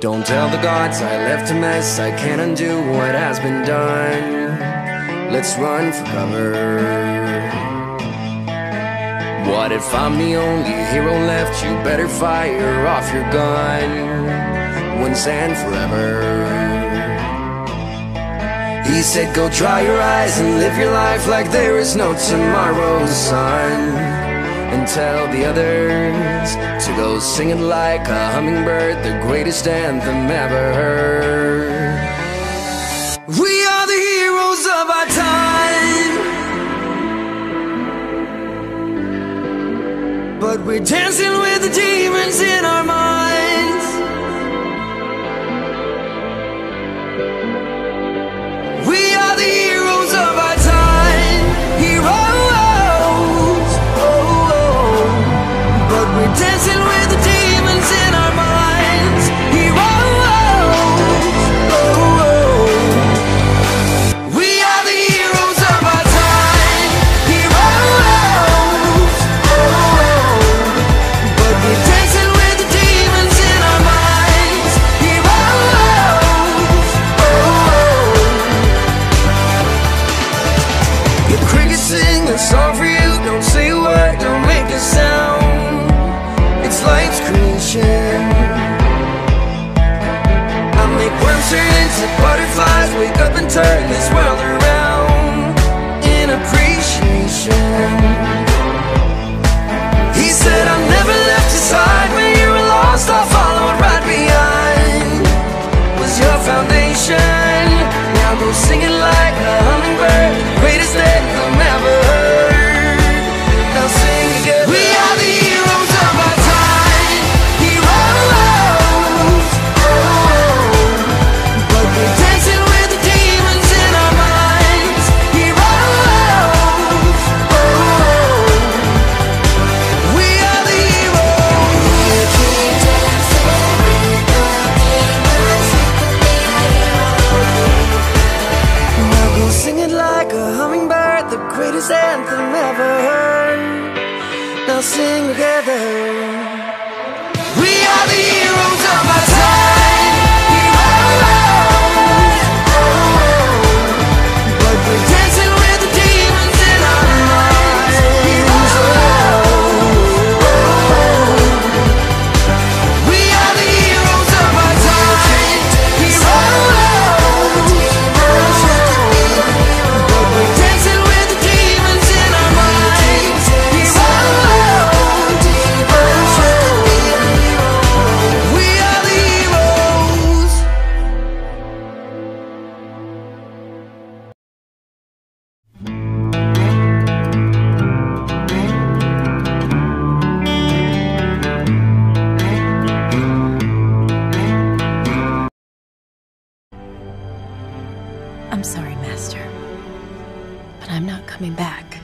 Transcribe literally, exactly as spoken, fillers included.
Don't tell the gods I left a mess. I can't undo what has been done. Let's run for cover. What if I'm the only hero left? You better fire off your gun once and forever. He said go dry your eyes and live your life like there is no tomorrow, son. And tell the others to go singing like a hummingbird, the greatest anthem ever heard. We are the heroes of our time, but we're dancing with the demons in our minds. We are the heroes of our time, heroes. We're dancing with the demons in our minds. Heroes, oh, oh. We are the heroes of our time. Heroes, oh, oh. But we're dancing with the demons in our minds. Heroes, oh, oh. Your crickets sing a song for you. Don't say a word, don't make a sound. Life's creation. I make worms turn into butterflies. Wake up and turn this world around in appreciation. He said I never left your side. When you were lost, I followed right behind. Was your foundation. Now go singing like a hummingbird, the greatest that you'll ever heard. Now sing together. We are the heroes of our time. Anthem ever heard. Now sing together. We are the heroes of our time. Heroes, oh, oh. But we're dancing with the demons in our minds. Heroes, oh, oh. We are the heroes of our time. Heroes, oh, oh. But we're dancing. I'm sorry, Master, but I'm not coming back.